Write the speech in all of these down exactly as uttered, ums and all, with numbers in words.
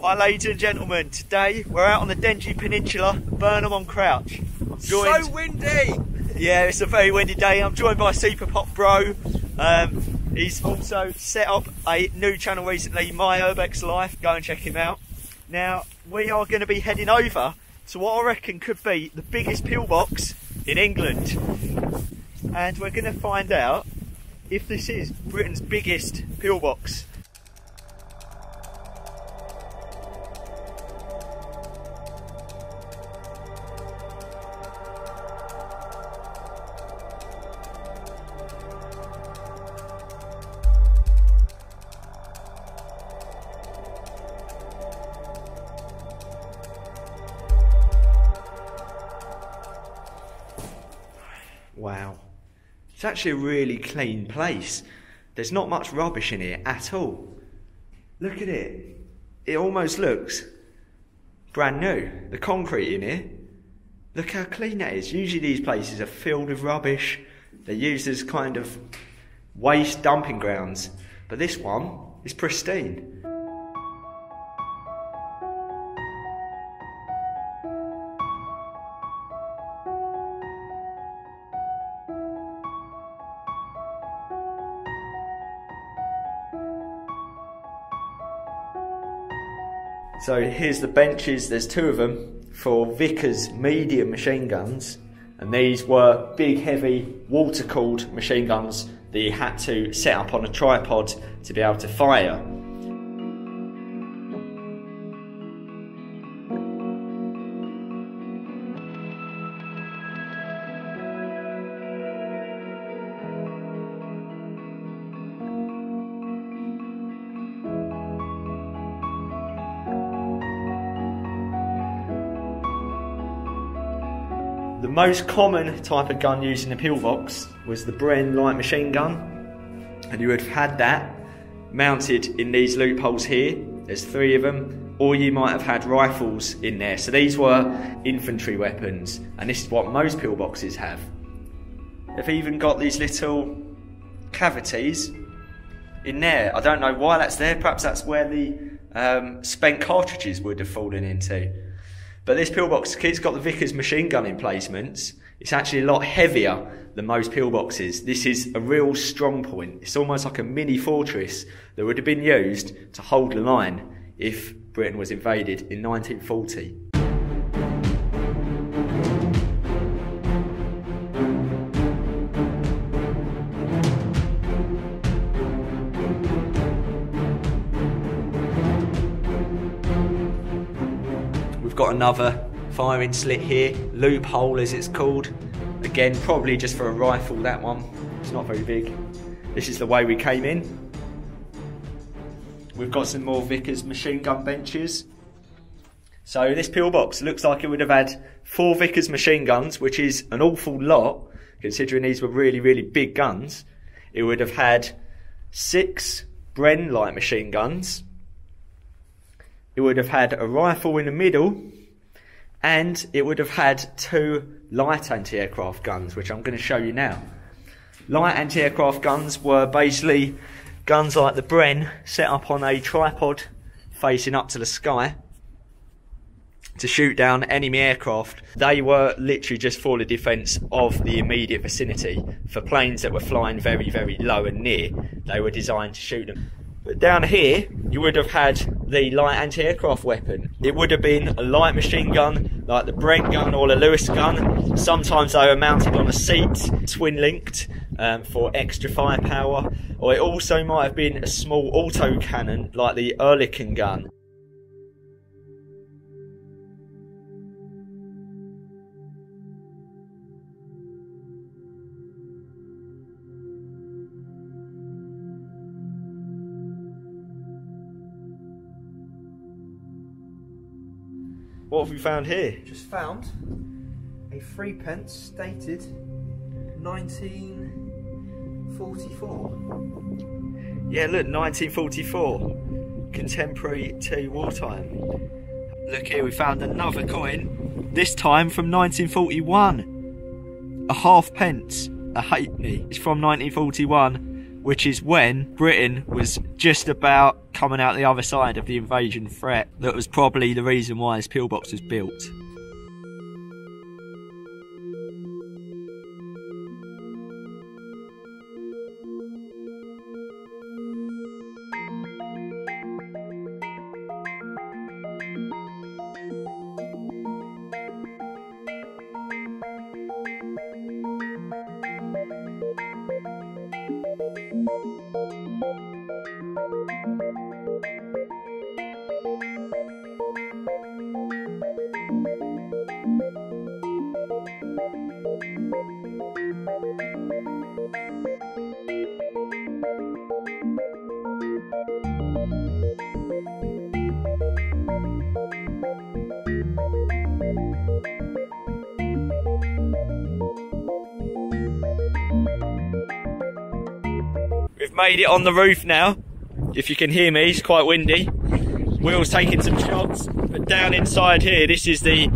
Hi ladies and gentlemen, today we're out on the Dengie Peninsula, Burnham-on-Crouch. I'm joined... So windy! Yeah, it's a very windy day. I'm joined by Super Pop Bro. Um, he's also set up a new channel recently, My Urbex Life. Go and check him out. Now, we are going to be heading over to what I reckon could be the biggest pillbox in England. And we're going to find out if this is Britain's biggest pillbox. Wow, it's actually a really clean place. There's not much rubbish in here at all. Look at it. It almost looks brand new. The concrete in here. Look how clean that is. Usually these places are filled with rubbish. They're used as kind of waste dumping grounds. But this one is pristine. So here's the benches, there's two of them, for Vickers medium machine guns, and these were big heavy water cooled machine guns that you had to set up on a tripod to be able to fire. The most common type of gun used in the pillbox was the Bren light machine gun, and you would have had that mounted in these loopholes here. There's three of them, or you might have had rifles in there. So these were infantry weapons, and this is what most pillboxes have. They've even got these little cavities in there. I don't know why that's there, perhaps that's where the um, spent cartridges would have fallen into. But this pillbox, it's got the Vickers machine gun emplacements. It's actually a lot heavier than most pillboxes. This is a real strong point. It's almost like a mini fortress that would have been used to hold the line if Britain was invaded in nineteen forty. Got another firing slit here, loophole as it's called. Again, probably just for a rifle, that one. It's not very big. This is the way we came in. We've got some more Vickers machine gun benches. So this pillbox looks like it would have had four Vickers machine guns, which is an awful lot, considering these were really, really big guns. It would have had six Bren light machine guns. It would have had a rifle in the middle, and it would have had two light anti-aircraft guns, which I'm going to show you now. Light anti-aircraft guns were basically guns like the Bren set up on a tripod facing up to the sky to shoot down enemy aircraft. They were literally just for the defence of the immediate vicinity. For planes that were flying very, very low and near, they were designed to shoot them. But down here, you would have had the light anti-aircraft weapon. It would have been a light machine gun, like the Bren gun or the Lewis gun. Sometimes they were mounted on a seat, twin-linked um, for extra firepower. Or it also might have been a small autocannon, like the Oerlikon gun. What have we found here? Just found a threepence dated nineteen forty-four. Yeah, look, nineteen forty-four, contemporary to wartime. Look here, we found another coin, this time from nineteen forty-one. A half pence, a halfpenny. It's from nineteen forty-one. which is when Britain was just about coming out the other side of the invasion threat. That was probably the reason why this pillbox was built. Made it on the roof now, if you can hear me, it's quite windy. Will's taking some shots, but down inside here, this is the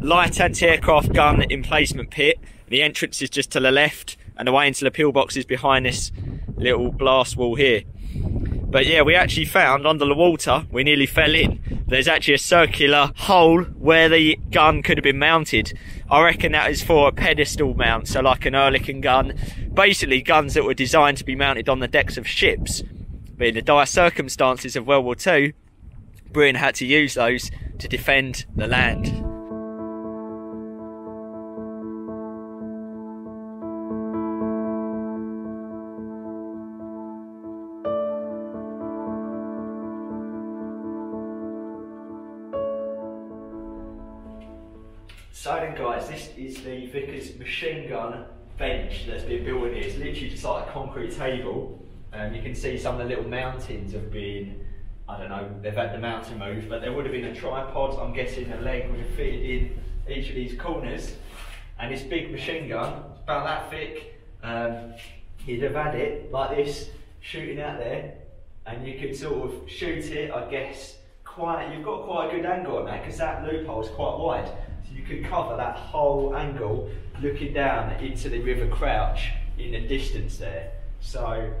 light anti-aircraft gun emplacement pit. The entrance is just to the left, and the way into the pillbox is behind this little blast wall here. But yeah, we actually found under the water, we nearly fell in, there's actually a circular hole where the gun could have been mounted. I reckon that is for a pedestal mount, so like an Oerlikon gun. Basically guns that were designed to be mounted on the decks of ships. But in the dire circumstances of World War Two, Britain had to use those to defend the land. So then guys, this is the Vickers machine gun bench that's been built in here. It's literally just like a concrete table. Um, you can see some of the little mountains have been, I don't know, they've had the mountain moved, but there would have been a tripod, I'm guessing a leg would have fitted in each of these corners. And this big machine gun, about that thick, um, you'd have had it like this, shooting out there, and you could sort of shoot it, I guess, quite, you've got quite a good angle on that, because that loophole's quite wide. You could cover that whole angle looking down into the River Crouch in the distance there. So,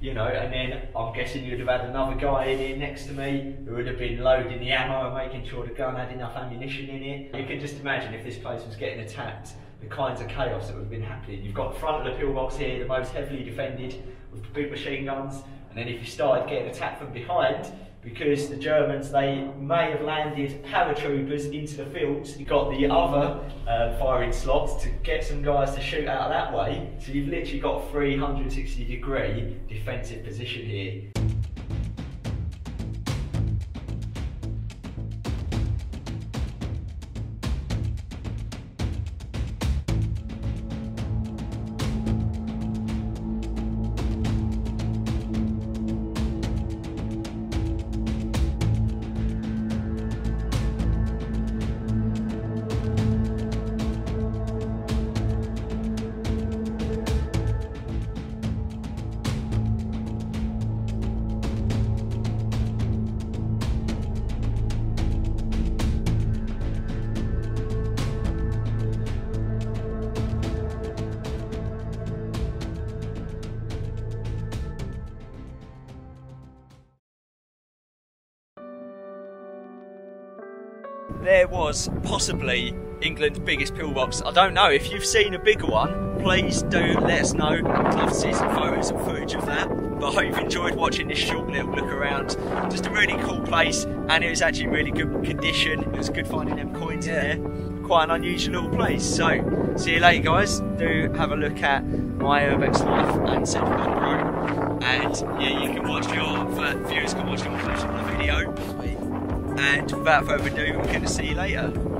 you know, and then I'm guessing you'd have had another guy in here next to me who would have been loading the ammo and making sure the gun had enough ammunition in it. You can just imagine if this place was getting attacked, the kinds of chaos that would have been happening. You've got the front of the pillbox here, the most heavily defended with the big machine guns, and then if you started getting attacked from behind, because the Germans, they may have landed paratroopers into the fields. You got the other uh, firing slots to get some guys to shoot out that way. So you've literally got a three hundred sixty degree defensive position here. There was possibly England's biggest pillbox. I don't know, if you've seen a bigger one, please do let us know. I'd love to see some photos and footage of that. But I hope you've enjoyed watching this short little look around. Just a really cool place, and it was actually really good condition. It was good finding them coins yeah. in there. Quite an unusual little place. So, see you later guys. Do have a look at My Urbex Life and Super Pop Bro. And yeah, you can watch your, viewers can watch your version of the video. And without further ado, we're going to see you later.